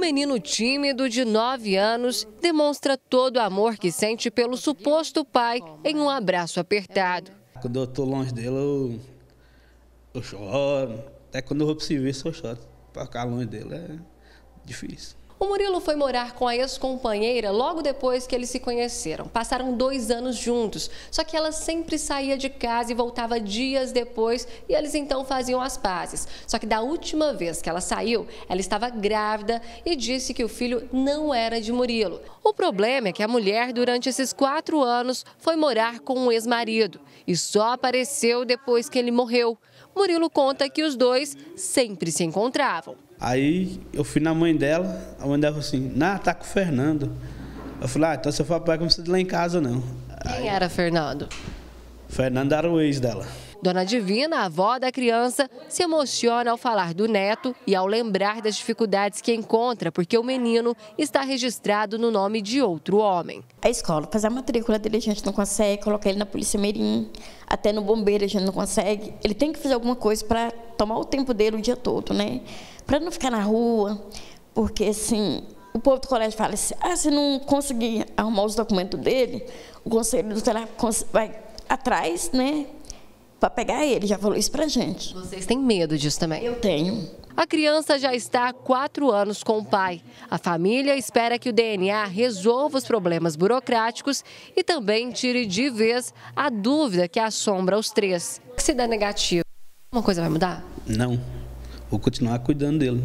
menino tímido de 9 anos demonstra todo o amor que sente pelo suposto pai em um abraço apertado. Quando eu estou longe dele, eu choro. Até quando eu vou para o serviço, eu choro. Para ficar longe dele é difícil. O Murilo foi morar com a ex-companheira logo depois que eles se conheceram. Passaram 2 anos juntos, só que ela sempre saía de casa e voltava dias depois e eles então faziam as pazes. Só que da última vez que ela saiu, ela estava grávida e disse que o filho não era de Murilo. O problema é que a mulher durante esses 4 anos foi morar com um ex-marido e só apareceu depois que ele morreu. Murilo conta que os dois sempre se encontravam. Aí eu fui na mãe dela, a mãe dela falou assim, não, tá com o Fernando. Eu falei, então seu papai não precisa ir lá em casa não. Quem era Fernando? Fernando era o ex dela. Dona Divina, a avó da criança, se emociona ao falar do neto e ao lembrar das dificuldades que encontra, porque o menino está registrado no nome de outro homem. A escola, fazer a matrícula dele a gente não consegue, colocar ele na Polícia Mirim, até no bombeiro a gente não consegue. Ele tem que fazer alguma coisa para tomar o tempo dele o dia todo, né? Para não ficar na rua, porque assim, o povo do colégio fala assim, se não conseguir arrumar os documentos dele, o conselho tutelar vai atrás, né? Para pegar ele, já falou isso pra gente. Vocês têm medo disso também? Eu tenho. A criança já está há 4 anos com o pai. A família espera que o DNA resolva os problemas burocráticos e também tire de vez a dúvida que assombra os três. Se der negativo, alguma coisa vai mudar? Não. Vou continuar cuidando dele,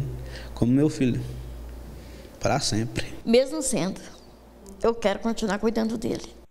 como meu filho, para sempre. Mesmo sendo, eu quero continuar cuidando dele.